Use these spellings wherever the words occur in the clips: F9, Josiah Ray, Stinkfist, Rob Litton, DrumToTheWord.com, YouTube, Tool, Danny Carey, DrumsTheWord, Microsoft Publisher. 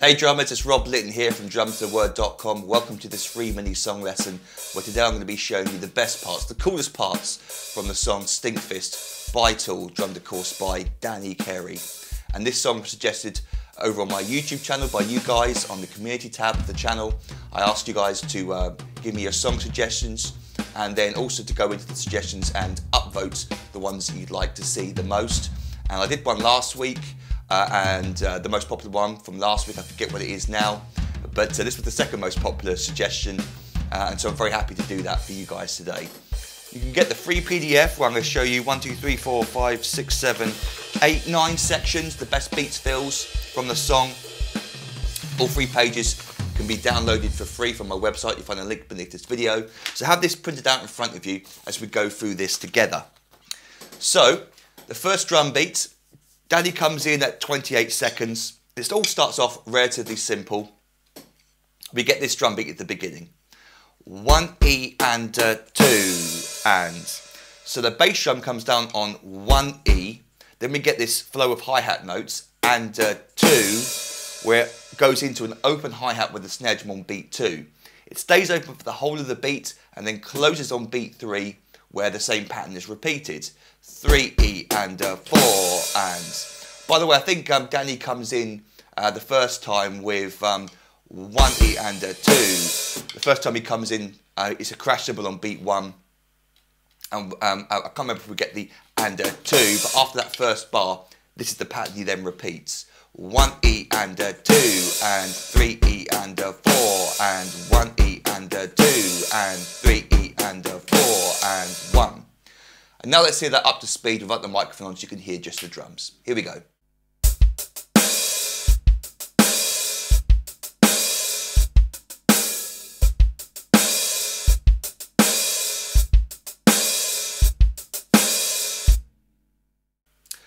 Hey drummers, it's Rob Litton here from DrumToTheWord.com. Welcome to this free mini song lesson where today I'm going to be showing you the best parts, the coolest parts from the song Stinkfist by Tool, drummed of course by Danny Carey. And this song was suggested over on my YouTube channel by you guys on the community tab of the channel. I asked you guys to give me your song suggestions and then also to go into the suggestions and upvote the ones that you'd like to see the most. And I did one last week. The most popular one from last week, I forget what it is now, but this was the second most popular suggestion, and so I'm very happy to do that for you guys today. You can get the free PDF where I'm going to show you 1, 2, 3, 4, 5, 6, 7, 8, 9 sections, the best beats, fills from the song. All 3 pages can be downloaded for free from my website. You'll find a link beneath this video. So have this printed out in front of you as we go through this together. So the first drum beat, Danny comes in at 28 seconds. This all starts off relatively simple. We get this drum beat at the beginning. 1E and 2 and. So the bass drum comes down on 1E. Then we get this flow of hi-hat notes and 2, where it goes into an open hi-hat with the snare drum on beat 2. It stays open for the whole of the beat and then closes on beat 3, where the same pattern is repeated. 3E and 4 and. By the way, I think Danny comes in the first time with 1E and 2. The first time he comes in, it's a crash cymbal on beat 1. And I can't remember if we get the and 2, but after that first bar, this is the pattern he then repeats. 1E and 2 and 3E and 4 and 1E and 2 and 3E and 4 and 1. And now let's hear that up to speed without the microphone on so you can hear just the drums. Here we go.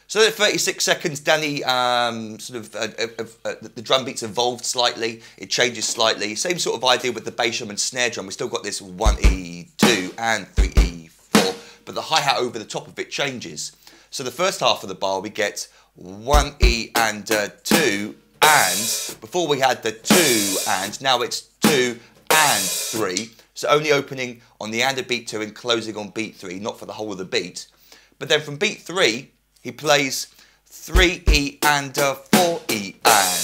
So at 36 seconds, Danny the drum beat's evolved slightly. It changes slightly. Same sort of idea with the bass drum and snare drum. We've still got this 1E, 2 and 3E, 4, but the hi-hat over the top of it changes. So the first half of the bar we get 1E and 2 and. Before we had the 2 and, now it's 2 and 3. So only opening on the and of beat 2 and closing on beat 3, not for the whole of the beat. But then from beat 3, he plays 3E and 4E and.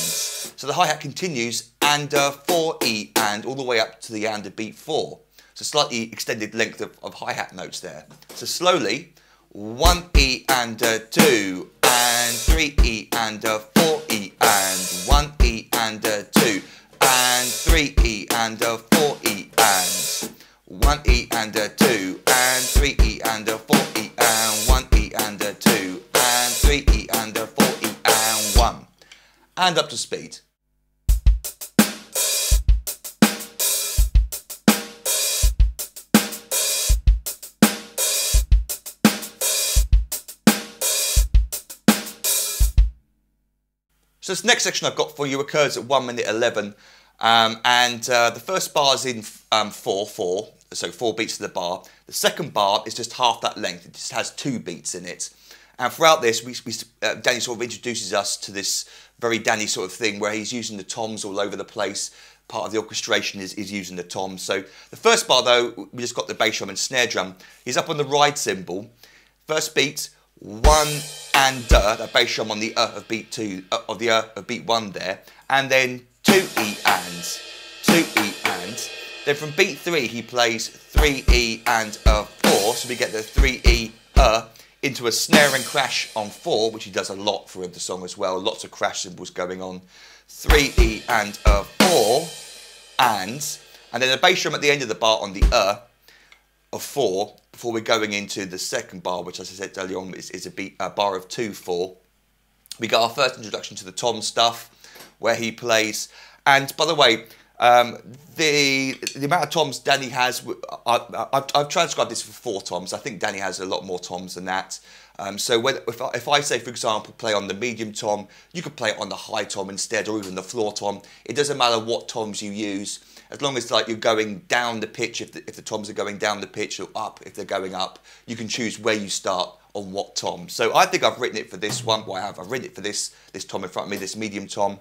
So the hi-hat continues and 4E and all the way up to the and of beat 4. So slightly extended length of hi-hat notes there. So slowly, 1E and 2 and 3E and 4E and 1E and 2 and 3E and 4E and 1E and 2 and 3E and 4E and 1E and 2. 3E and 4E and 1. And up to speed. So this next section I've got for you occurs at 1:11 the first bar is in 4/4, so 4 beats to the bar. The second bar is just half that length, it just has 2 beats in it. And throughout this, Danny sort of introduces us to this very Danny sort of thing where he's using the toms all over the place. Part of the orchestration is using the toms. So the first bar, though, we just got the bass drum and snare drum. He's up on the ride cymbal. First beat, 1 and that bass drum on the of beat 2, of the of beat 1 there. And then 2E and, 2E and. Then from beat 3, he plays 3E and 4. So we get the 3E into a snare and crash on 4, which he does a lot for the song as well. Lots of crash cymbals going on. 3E and 4 and. And then a bass drum at the end of the bar on the of 4 before we're going into the second bar, which as I said earlier on is a bar of 2/4. We got our first introduction to the tom stuff where he plays. And by the way, the amount of toms Danny has, I've transcribed this for 4 toms. I think Danny has a lot more toms than that. So if I say, for example, play on the medium tom, you could play it on the high tom instead, or even the floor tom. It doesn't matter what toms you use, as long as like you're going down the pitch, if the toms are going down the pitch, or up if they're going up, you can choose where you start on what tom. So I think I've written it for this one. Well, I've written it for this tom in front of me, this medium tom.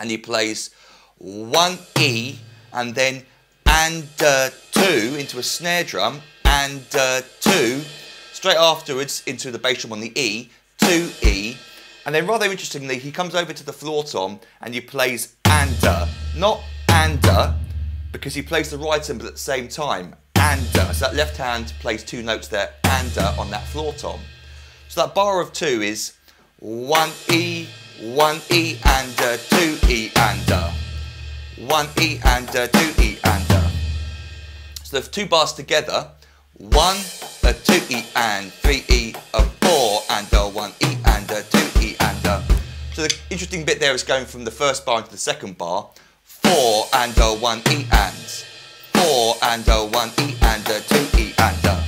and he plays one E and then and two into a snare drum and two, straight afterwards into the bass drum on the E, two E, and then rather interestingly he comes over to the floor tom and he plays and, not and, because he plays the right timbre at the same time, and. So that left hand plays two notes there, and on that floor tom. So that bar of two is one E, and two E, and one E, and two E, and So the two bars together, one, a two E, and three E, a four, and a one E, and a two E, and a. So the interesting bit there is going from the first bar into the second bar, four and a one E and, four and a one E and a two E and a.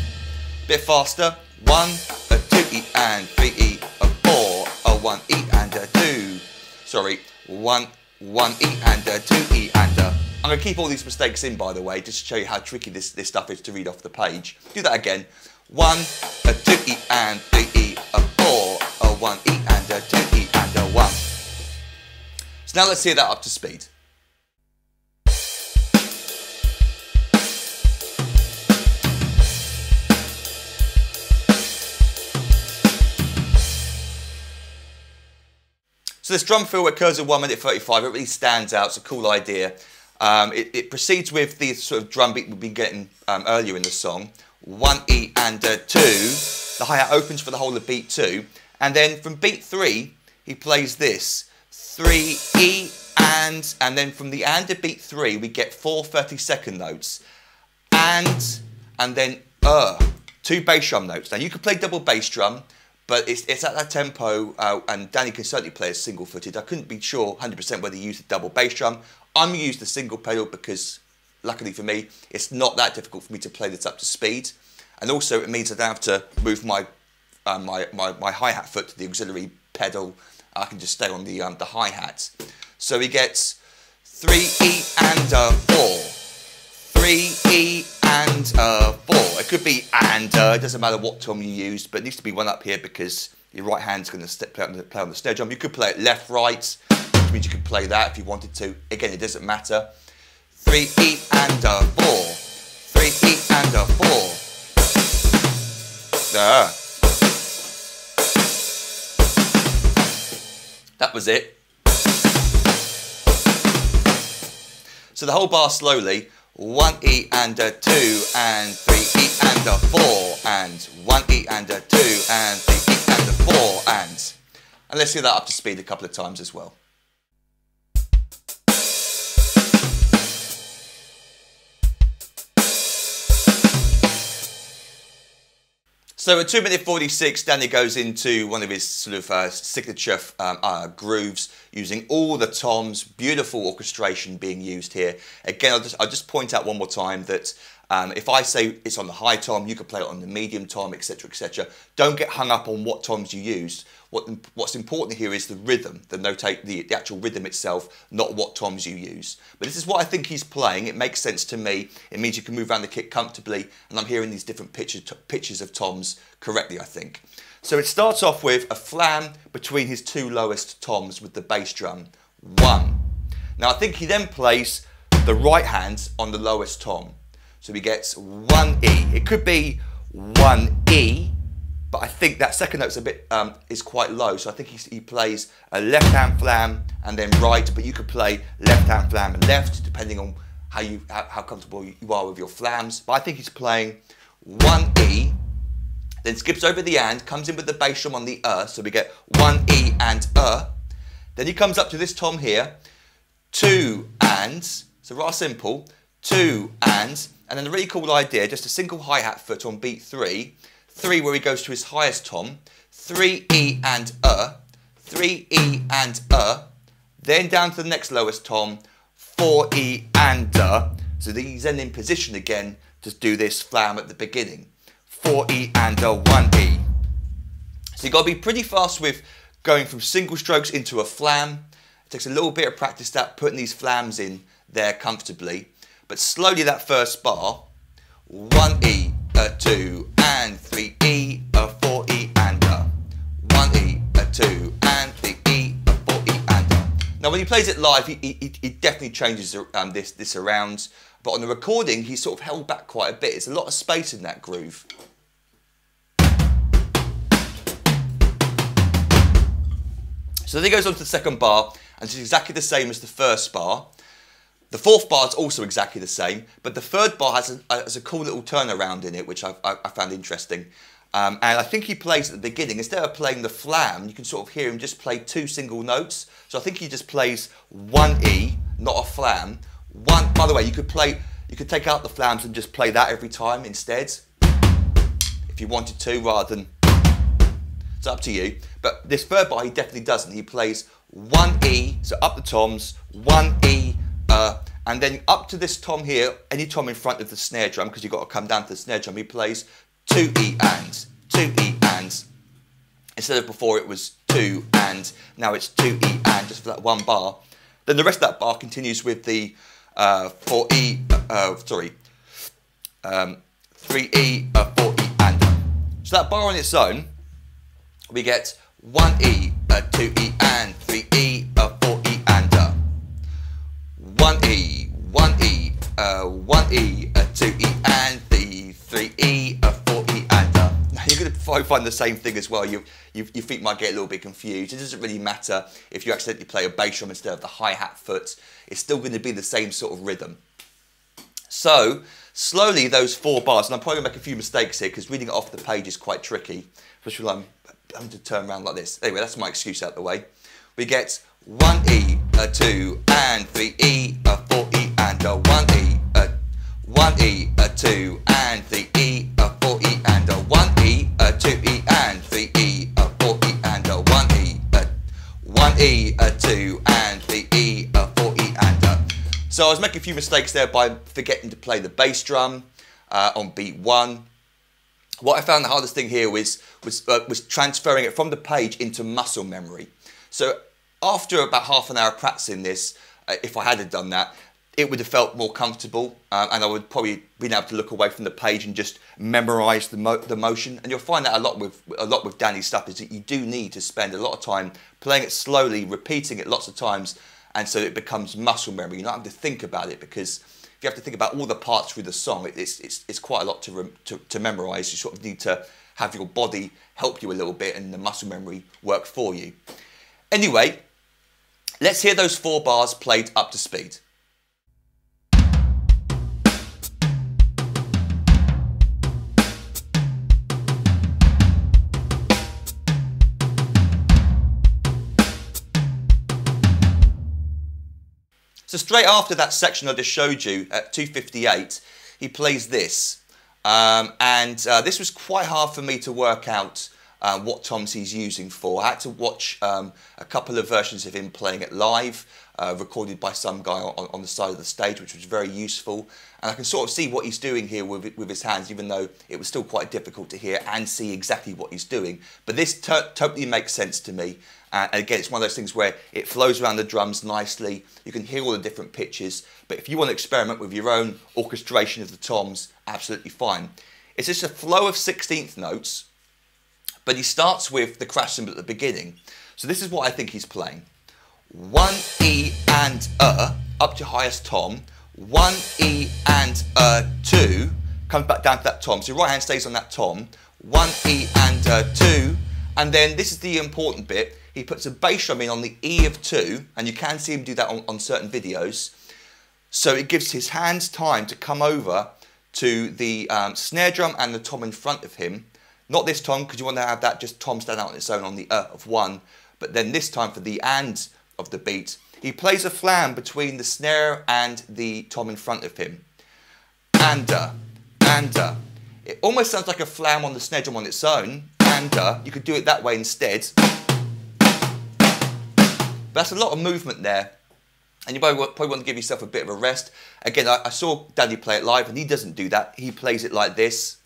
Bit faster, one, a two E and three E, a four, a one E and a two. Sorry, one E and a two E and a. I'm going to keep all these mistakes in, by the way, just to show you how tricky this stuff is to read off the page. Do that again. One, a two E and three E, a four, a one E and a two E and a one. So now let's hear that up to speed. So this drum fill occurs at 1:35, it really stands out, it's a cool idea. It proceeds with the sort of drum beat we've been getting earlier in the song. One E and a two, the hi-hat opens for the whole of beat two, and then from beat three, he plays this. Three E and then from the and of beat three, we get 4 32nd notes. And then two bass drum notes. Now you can play double bass drum, but it's at that tempo, and Danny can certainly play as single-footed. I couldn't be sure 100% whether he used the double bass drum. I'm going to use the single pedal because, luckily for me, it's not that difficult for me to play this up to speed. And also, it means I don't have to move my hi-hat foot to the auxiliary pedal. I can just stay on the hi-hat. So he gets 3E and a 4. 3E and a 4. It could be and, it doesn't matter what tom you used, but it needs to be one up here because your right hand's going to play on the snare drum. You could play it left, right, which means you could play that if you wanted to. Again, it doesn't matter. 3E and a 4. 3E and a 4. There. That was it. So the whole bar slowly. One E and a two and three E and a four and one E and a two and three E and a four and let's hear that up to speed a couple of times as well. So at 2:46, Danny goes into one of his sort of signature grooves using all the toms, beautiful orchestration being used here. Again, I'll just point out one more time that if I say it's on the high tom, you could play it on the medium tom, etc, etc. Don't get hung up on what toms you used. What's important here is the rhythm, the actual rhythm itself, not what toms you use. But this is what I think he's playing. It makes sense to me. It means you can move around the kit comfortably, and I'm hearing these different pitches of toms correctly, I think. So it starts off with a flam between his two lowest toms with the bass drum, one. Now I think he then plays the right hand on the lowest tom. So he gets one E. It could be one E, but I think that second note's a bit is quite low. So I think he plays a left hand flam and then right. But you could play left hand flam and left, depending on how comfortable you are with your flams. But I think he's playing one E, then skips over the and, comes in with the bass drum on the so we get one E and Then he comes up to this tom here, two and. So rather simple, two and. And then a really cool idea, just a single hi-hat foot on beat three where he goes to his highest tom, three E and three E and then down to the next lowest tom, four E and so that he's then in position again to do this flam at the beginning, four E and one E. So you've got to be pretty fast with going from single strokes into a flam. It takes a little bit of practice that, putting these flams in there comfortably. But slowly that first bar, one E, a two, and three E, a four E, and a. One E, a two, and three E, a four E, and a. Now when he plays it live, he definitely changes this around, but on the recording he's sort of held back quite a bit. It's a lot of space in that groove. So then he goes on to the second bar, and it's exactly the same as the first bar. The fourth bar is also exactly the same, but the third bar has a cool little turnaround in it, which I found interesting. And I think he plays at the beginning, instead of playing the flam, you can sort of hear him just play two single notes. So I think he just plays one E, not a flam. One, by the way, you could take out the flams and just play that every time instead, if you wanted to, rather than, it's up to you. But this third bar, he definitely doesn't. He plays one E, so up the toms, one E, and then up to this tom here, any tom in front of the snare drum, because you've got to come down to the snare drum, he plays two E ands. Instead of before it was two and, now it's two E and, just for that one bar. Then the rest of that bar continues with the four E, three E, four E and. So that bar on its own, we get one E, two E and, three E, four E and. One E, one E, one E, two E and, three E, four E and. Now you're going to probably find the same thing as well. Your feet might get a little bit confused. It doesn't really matter if you accidentally play a bass drum instead of the hi-hat foot. It's still going to be the same sort of rhythm. So slowly those four bars, and I'm probably going to make a few mistakes here because reading it off the page is quite tricky, especially when I'm having to turn around like this. Anyway, that's my excuse out the way. We get one E, two and, three E, four E and, one E, two and, three E, four E and, one E, two E and, three E, four E and, one E, two and, three E, four E and. So I was making a few mistakes there by forgetting to play the bass drum on beat one. What I found the hardest thing here was transferring it from the page into muscle memory. So after about half an hour of practicing this, if I had done that, it would have felt more comfortable, and I would probably been able to look away from the page and just memorise the motion. And you'll find that a lot with Danny's stuff is that you do need to spend a lot of time playing it slowly, repeating it lots of times, and so it becomes muscle memory. You don't have to think about it, because if you have to think about all the parts through the song, it's quite a lot to memorise. You sort of need to have your body help you a little bit and the muscle memory work for you. Anyway, let's hear those four bars played up to speed. So straight after that section I just showed you at 2:58, he plays this. This was quite hard for me to work out what toms he's using for. I had to watch a couple of versions of him playing it live, recorded by some guy on the side of the stage, which was very useful. And I can sort of see what he's doing here with his hands, even though it was still quite difficult to hear and see exactly what he's doing. But this totally makes sense to me. And again, it's one of those things where it flows around the drums nicely. You can hear all the different pitches, but if you want to experiment with your own orchestration of the toms, absolutely fine. It's just a flow of 16th notes, but he starts with the crash cymbal at the beginning. So this is what I think he's playing. One E and up to highest tom. One E and two, comes back down to that tom. So your right hand stays on that tom. One E and two, and then this is the important bit. He puts a bass drum in on the E of two, and you can see him do that on certain videos. So it gives his hands time to come over to the snare drum and the tom in front of him. Not this tom, because you want to have that just tom stand out on its own on the of one, but then this time for the and of the beat, he plays a flam between the snare and the tom in front of him. And, It almost sounds like a flam on the snare drum on its own. And, you could do it that way instead. But that's a lot of movement there. And you probably want to give yourself a bit of a rest. Again, I saw Danny play it live and he doesn't do that. He plays it like this.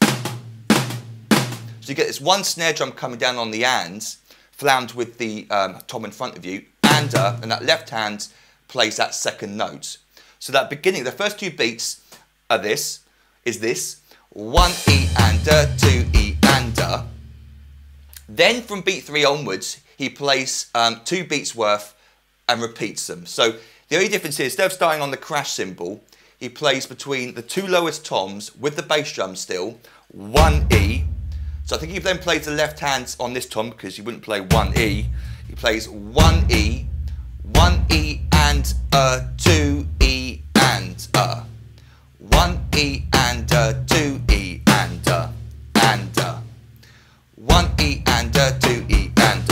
So you get this one snare drum coming down on the ands, flammed with the tom in front of you, and that left hand plays that second note. So that beginning, the first two beats are this, one E and two E and. Then from beat three onwards, he plays two beats worth and repeats them. So the only difference is, instead of starting on the crash cymbal, he plays between the two lowest toms with the bass drum still, 1E. So I think he then plays the left hand on this tom, because you wouldn't play 1E. He plays 1E, 1E and 2E and 1E and 2E and 1E and 2E and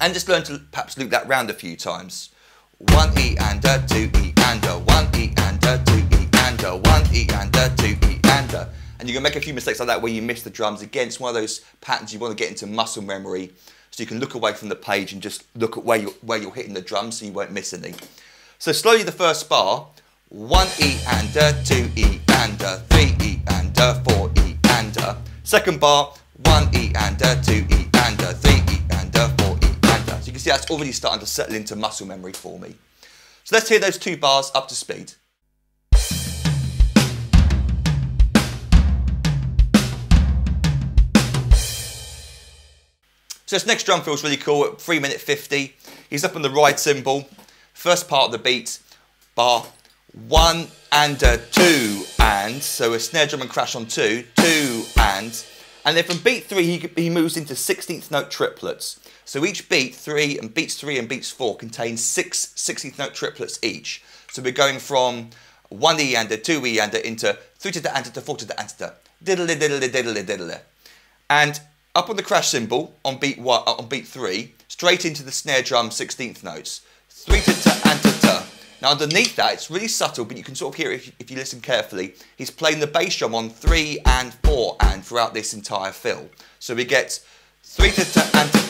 and just learn to perhaps loop that round a few times. 1E and 2E and 1E and 2E and 1E and 2E and and you can make a few mistakes like that where you miss the drums. Again, it's one of those patterns you want to get into muscle memory, so you can look away from the page and just look at where you're hitting the drums so you won't miss any. So slowly the first bar, 1E and 2E and 3E and 4E and second bar, 1E and 2E and 3E and 4E and So you can see that's already starting to settle into muscle memory for me. So let's hear those two bars up to speed. So this next drum feels really cool at 3:50. He's up on the ride cymbal, first part of the beat, bar 1 and 2 and, so a snare drum and crash on 2, 2 and then from beat 3 he moves into 16th note triplets. So each beat, 3 and beats 4, contains 6 16th note triplets each. So we're going from 1E and 2E and into 3 to the and to 4 to the and to diddle diddle diddle diddle. And up on the crash cymbal on beat 3, straight into the snare drum 16th notes. 3 to ta and ta ta. Now underneath that, it's really subtle, but you can sort of hear it if you listen carefully. He's playing the bass drum on 3 and 4 and throughout this entire fill. So we get 3 to ta and ta,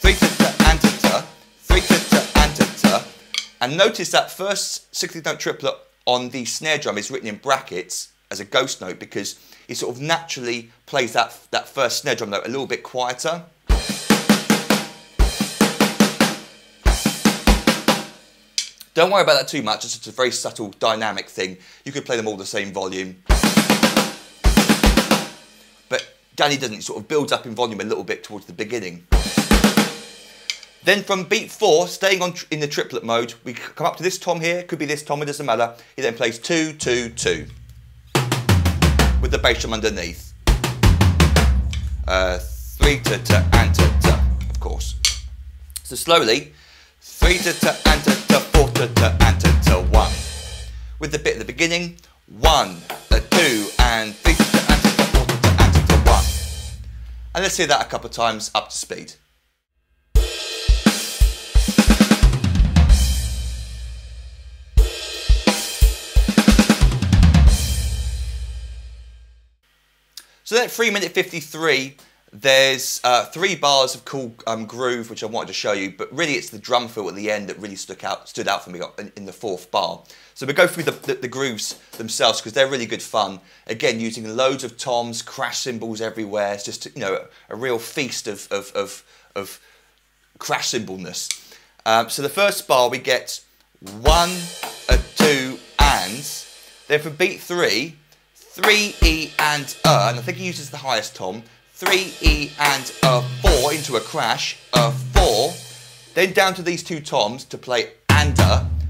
3 to ta and ta ta, 3 to ta and ta ta. And notice that first 16th note triplet on the snare drum is written in brackets as a ghost note, because it sort of naturally plays that first snare drum note a little bit quieter. Don't worry about that too much, it's just a very subtle dynamic thing. You could play them all the same volume. But Danny doesn't, it sort of builds up in volume a little bit towards the beginning. Then from beat 4, staying on in the triplet mode, we come up to this tom here, could be this tom, it doesn't matter. He then plays 2, 2, 2. With the bass drum underneath. 3 ta ta and ta ta, of course. So slowly, 3 ta ta and ta ta, 4 ta ta and ta ta, 1. With the bit at the beginning, 1, 2, and 3 ta ta and ta ta, 4 ta ta and ta ta, 1. And let's hear that a couple of times up to speed. So then at 3:53, there's 3 bars of cool groove, which I wanted to show you, but really it's the drum fill at the end that really stood out for me in the 4th bar. So we go through the grooves themselves, because they're really good fun. Again, using loads of toms, crash cymbals everywhere. It's just, you know, a real feast of crash cymbal-ness. So the first bar we get 1, 2, and. Then for beat 3, 3E and and I think he uses the highest tom, 3E and 4 into a crash, 4, then down to these two toms to play and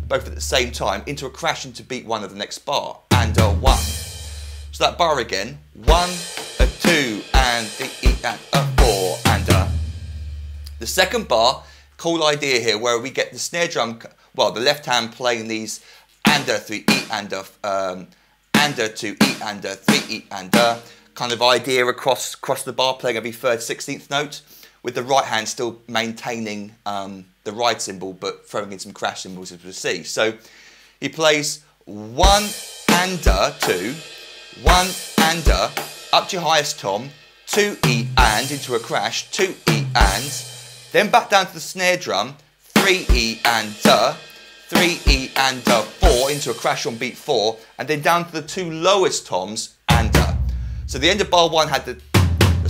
both at the same time, into a crash into beat 1 of the next bar, and 1. So that bar again, 1, 2, and 3E and 4, and The second bar, cool idea here, where we get the snare drum, well, the left hand playing these and 3E and 2E and 3E and kind of idea across the bar, playing every 3rd, 16th note, with the right hand still maintaining the ride cymbal, but throwing in some crash cymbals, as we'll see. So he plays 1 and 2, 1 and up to your highest tom, 2E and into a crash, 2E and, then back down to the snare drum, 3E and 3E and 4 into a crash on beat 4, and then down to the two lowest toms and So the end of bar 1 had the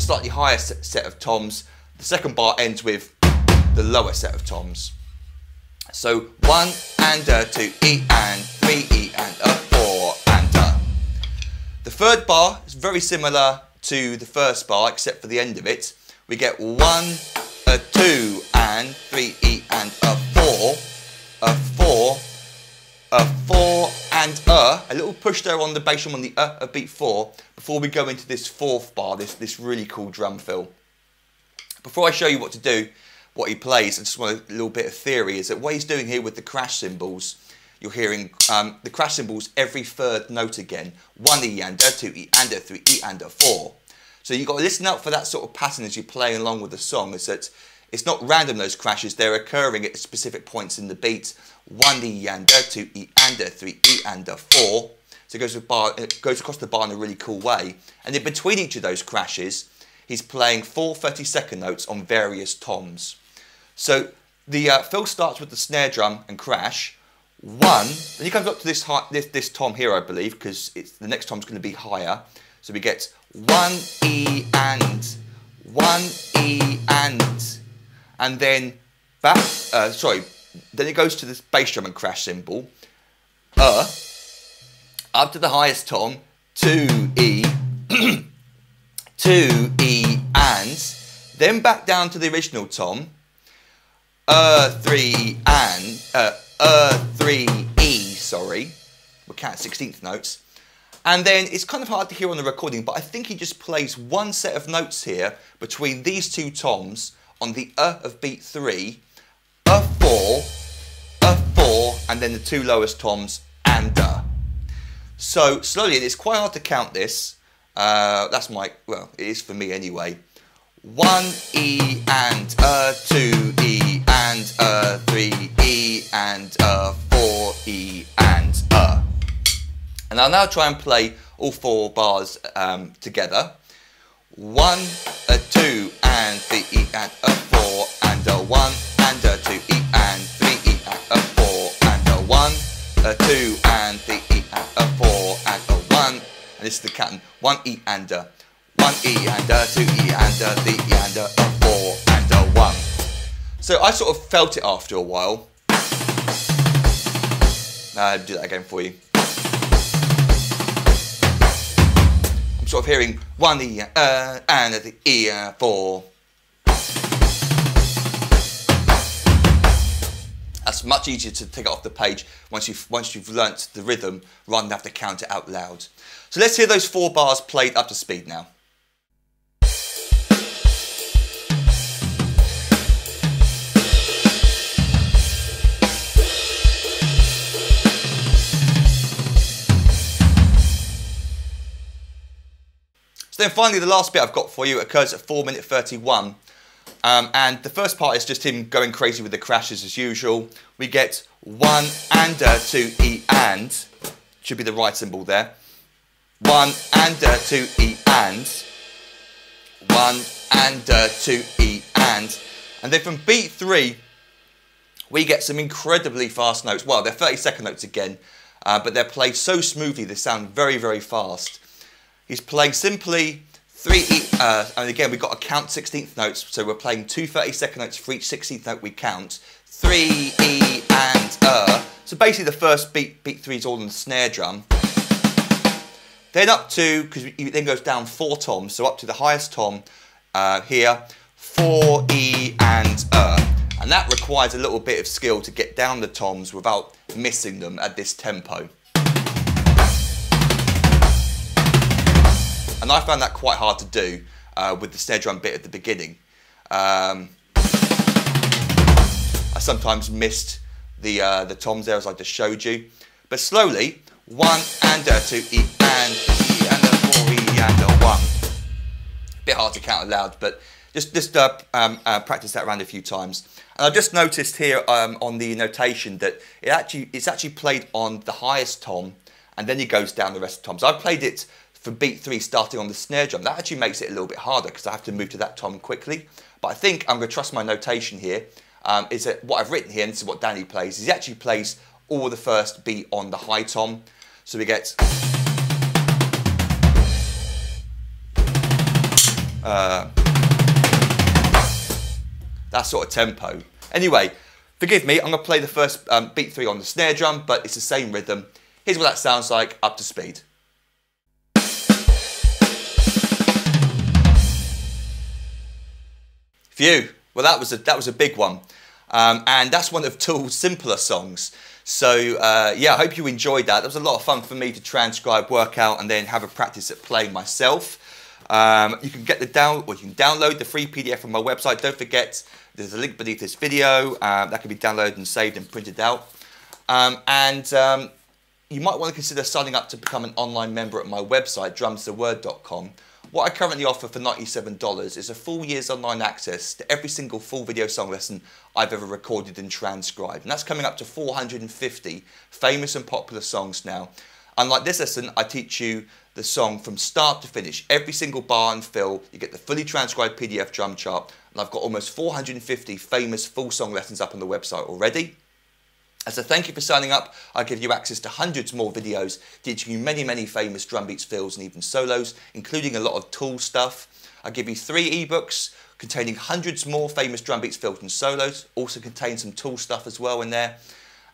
slightly higher set of toms. The second bar ends with the lower set of toms. So 1 and 2E and 3E and 4 and The third bar is very similar to the first bar, except for the end of it. We get 1, 2 and 3E and 4. a little push there on the bass drum on the of beat 4 before we go into this fourth bar, this really cool drum fill. Before I show you what to do, what he plays, I just want a little bit of theory, is that what he's doing here with the crash cymbals, you're hearing the crash cymbals every third note again. 1 E and a, 2 E and a, 3 E and a, 4. So you've got to listen out for that sort of pattern as you play along with the song, is that it's not random, those crashes, they're occurring at specific points in the beat. 1 E and a, 2 E and a, 3 E and a, 4. So it goes across the bar in a really cool way. And in between each of those crashes, he's playing 4 32nd notes on various toms. So the fill starts with the snare drum and crash. 1, and he comes up to this tom here, I believe, because the next tom's going to be higher. So we get 1 E and 1 E and, and then back. Then it goes to this bass drum and crash cymbal. Up to the highest tom, 2 E, 2 E and, then back down to the original tom. 3 E, sorry, we'll count 16th notes. And then it's kind of hard to hear on the recording, but I think he just plays one set of notes here between these two toms on the of beat 3, a 4, and then the two lowest toms, and a. So slowly, and it's quite hard to count this. That's my, well, it is for me anyway. 1 E and a, 2 E and a, 3 E and a, 4 E and a. And I'll now try and play all 4 bars together. 1 a, 2 and 3 E and a, 4 and a 1 and a, 2 E and 3 E and a, 4 and a 1 a, 2 and 3 E and a, 4 and a 1. And this is the pattern: 1 E and a. 1 E and a, 2 E and a, 3 E and a, 4 and a 1. So I sort of felt it after a while. I'll do that again for you. I'm sort of hearing 1 E and a, 3 E and a, 4. That's much easier to take it off the page once you've learnt the rhythm, rather than have to count it out loud. So let's hear those 4 bars played up to speed now. Then finally, the last bit I've got for you occurs at 4:31, and the first part is just him going crazy with the crashes as usual. We get 1 and a, 2 E and, should be the right cymbal there. 1 and a, 2 E and, 1 and a, 2 E and, and then from beat 3, we get some incredibly fast notes. Well, they're 32nd notes again, but they're played so smoothly they sound very, very fast. He's playing simply 3 E, and again we've got to count 16th notes, so we're playing 2 32nd notes for each 16th note we count. 3 E and a. So basically the first beat 3 is all on the snare drum. Then up to, because it then goes down 4 toms, so up to the highest tom here, 4 E and a. And that requires a little bit of skill to get down the toms without missing them at this tempo. And I found that quite hard to do with the snare drum bit at the beginning. I sometimes missed the toms there, as I just showed you. But slowly, 1 and a, 2 E and a, 3 E and a, 4 E and a 1. A bit hard to count aloud, but just practice that around a few times. And I just noticed here on the notation that it's actually played on the highest tom, and then he goes down the rest of the toms. I played it for beat 3 starting on the snare drum. That actually makes it a little bit harder because I have to move to that tom quickly. But I think I'm going to trust my notation here. Is that what I've written here, and this is what Danny plays, is he actually plays all the first beat on the high tom. So we get... that sort of tempo. Anyway, forgive me, I'm going to play the first beat 3 on the snare drum, but it's the same rhythm. Here's what that sounds like up to speed. Well, that was a big one, and that's one of Tool's simpler songs. So yeah, I hope you enjoyed that. That was a lot of fun for me to transcribe, work out, and then have a practice at playing myself. You can get the download the free PDF from my website. Don't forget, there's a link beneath this video that can be downloaded and saved and printed out. You might want to consider signing up to become an online member at my website, DrumsTheWord.com. What I currently offer for $97 is a full year's online access to every single full video song lesson I've ever recorded and transcribed. And that's coming up to 450 famous and popular songs now. Unlike this lesson, I teach you the song from start to finish, every single bar and fill. You get the fully transcribed PDF drum chart. And I've got almost 450 famous full song lessons up on the website already. As a thank you for signing up, I give you access to hundreds more videos teaching you many, many famous drum beats, fills and even solos, including a lot of Tool stuff. I give you 3 ebooks containing hundreds more famous drum beats, fills and solos, also contain some Tool stuff as well in there.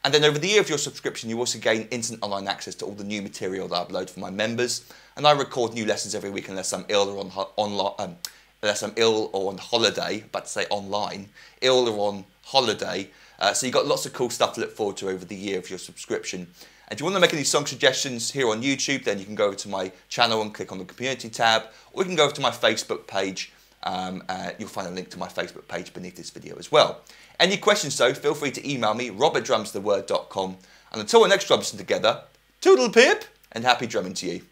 And then over the year of your subscription, you also gain instant online access to all the new material that I upload for my members. And I record new lessons every week unless I'm ill or on holiday, about to say online, ill or on holiday. So you've got lots of cool stuff to look forward to over the year of your subscription. And if you want to make any song suggestions here on YouTube, then you can go over to my channel and click on the community tab, or you can go over to my Facebook page. You'll find a link to my Facebook page beneath this video as well. Any questions though, feel free to email me, rob@drumstheword.com. And until our next drumsing together, toodle pip, and happy drumming to you.